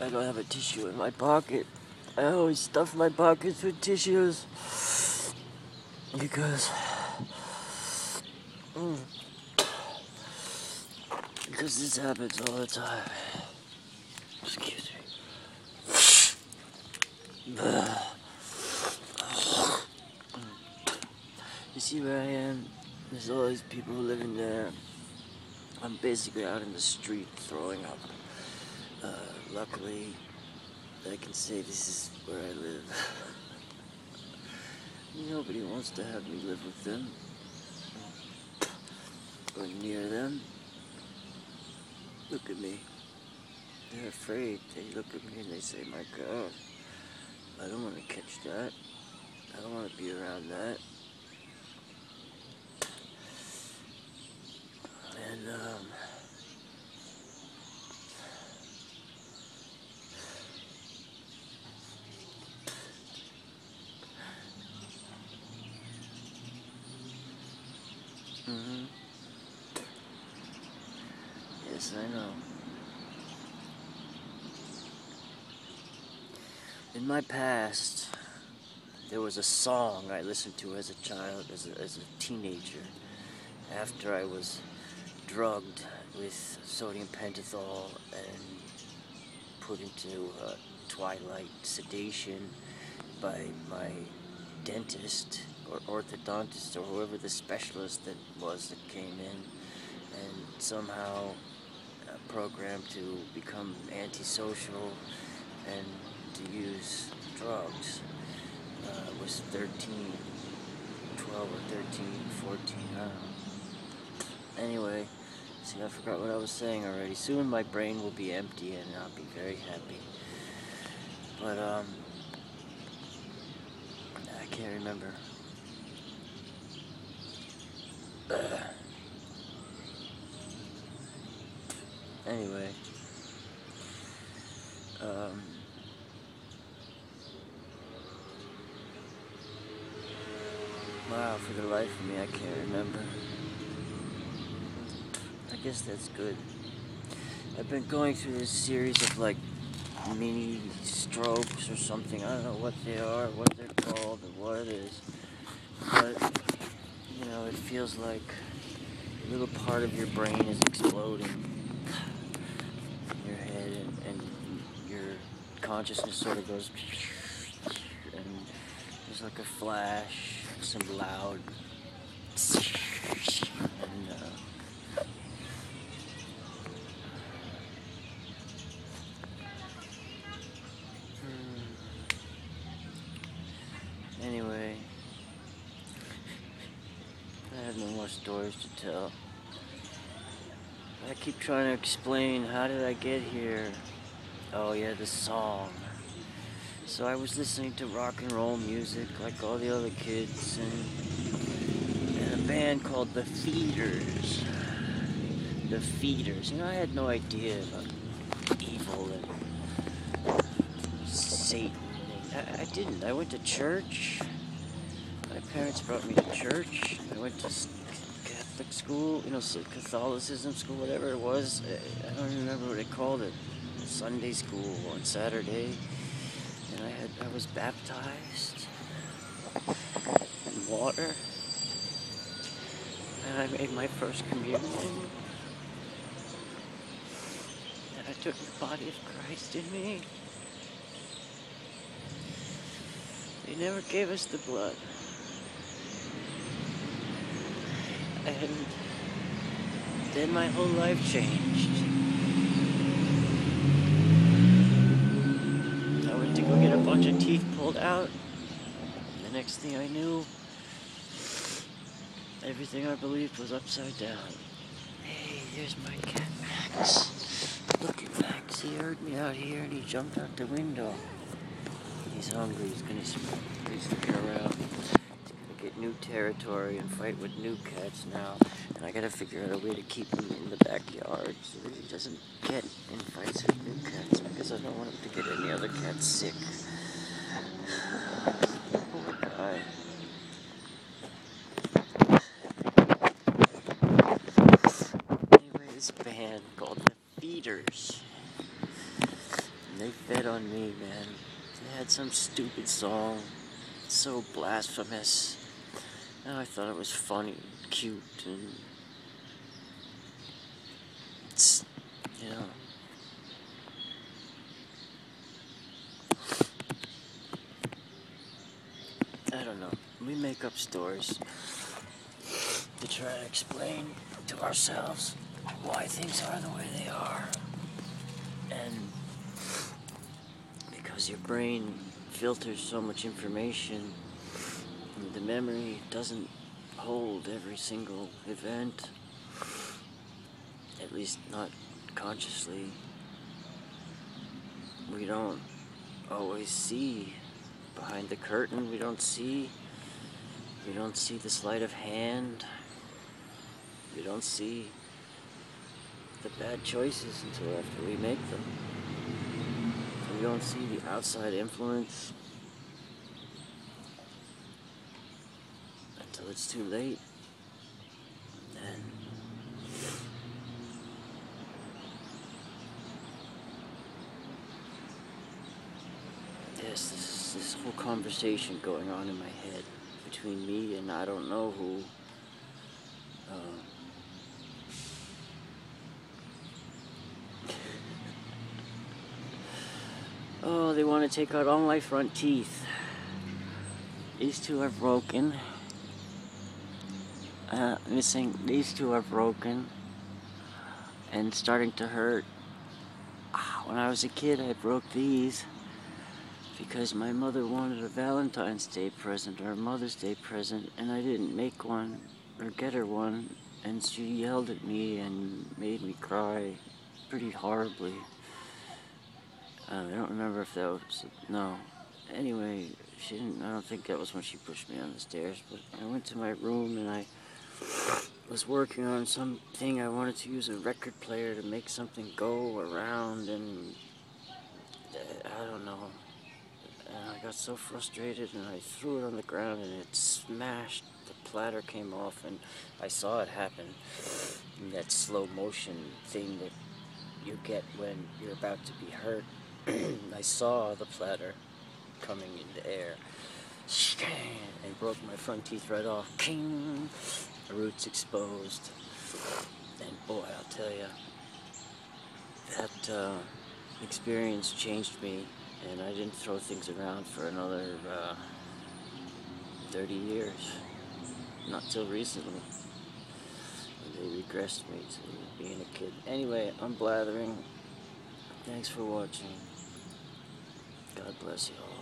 I don't have a tissue in my pocket. I always stuff my pockets with tissues because this happens all the time. Excuse me. You see where I am? There's all these people living there. I'm basically out in the street throwing up. Luckily, I can say this is where I live. Nobody wants to have me live with them, or near them. Look at me. They're afraid. They look at me and they say, my God, I don't want to catch that. I don't want to be around that. And, Yes, I know. In my past, there was a song I listened to as a child, as a teenager, after I was drugged with sodium pentothal and put into twilight sedation by my dentist, or orthodontist, or whoever the specialist that was that came in, and somehow programmed to become antisocial and to use drugs. I was 12 or 13, 14, I don't know. Anyway, see, I forgot what I was saying already. Soon my brain will be empty and I'll be very happy. But, I can't remember. Anyway, wow, for the life of me, I can't remember. I guess that's good. I've been going through this series of like mini strokes or something. I don't know what they are, what they're called, and what it is. But, you know, it feels like a little part of your brain is exploding. Consciousness sort of goes, and there's like a flash, some loud, and anyway, I have no more stories to tell. I keep trying to explain, how did I get here? Oh yeah, the song. So I was listening to rock and roll music like all the other kids, and a band called The Feeders. The Feeders. You know, I had no idea about evil and Satan. I didn't. I went to church. My parents brought me to church. I went to Catholic school, you know, Catholicism school, whatever it was. I don't even remember what they called it. Sunday school on Saturday, and I was baptized in water, and I made my first communion, and I took the body of Christ in me. They never gave us the blood, and then my whole life changed. Go get a bunch of teeth pulled out. The next thing I knew, everything I believed was upside down. Hey, there's my cat Max. Look at Max, he heard me out here and he jumped out the window. He's hungry, he's gonna stick around. He's gonna get new territory and fight with new cats now. And I gotta figure out a way to keep him in the backyard so that he doesn't get in fights with new cats, because I don't want him to get any other cats sick. Poor guy. Band called The Feeders, and they fed on me, man. They had some stupid song, so blasphemous, and I thought it was funny, cute, and it's, you know, I don't know, we make up stories to try to explain to ourselves why things are the way they are, and because your brain filters so much information and the memory doesn't hold every single event, at least not consciously, we don't always see behind the curtain, we don't see the sleight of hand, we don't see the bad choices until after we make them. We don't see the outside influence until it's too late. And there's this whole conversation going on in my head between me and I don't know who. Oh, they want to take out all my front teeth. These two are broken. These two are broken and starting to hurt. When I was a kid, I broke these because my mother wanted a Valentine's Day present or a Mother's Day present, and I didn't make one or get her one, and she yelled at me and made me cry pretty horribly. I don't remember if that was, no. Anyway, I don't think that was when she pushed me on the stairs, but I went to my room and I was working on something. I wanted to use a record player to make something go around, and I don't know. And I got so frustrated and I threw it on the ground and it smashed. The platter came off and I saw it happen in that slow motion thing that you get when you're about to be hurt. I saw the platter coming in the air and broke my front teeth right off. The roots exposed, and boy, I'll tell you, that experience changed me, and I didn't throw things around for another 30 years, not till recently. They regressed me to being a kid. Anyway, I'm blathering. Thanks for watching. God bless you all.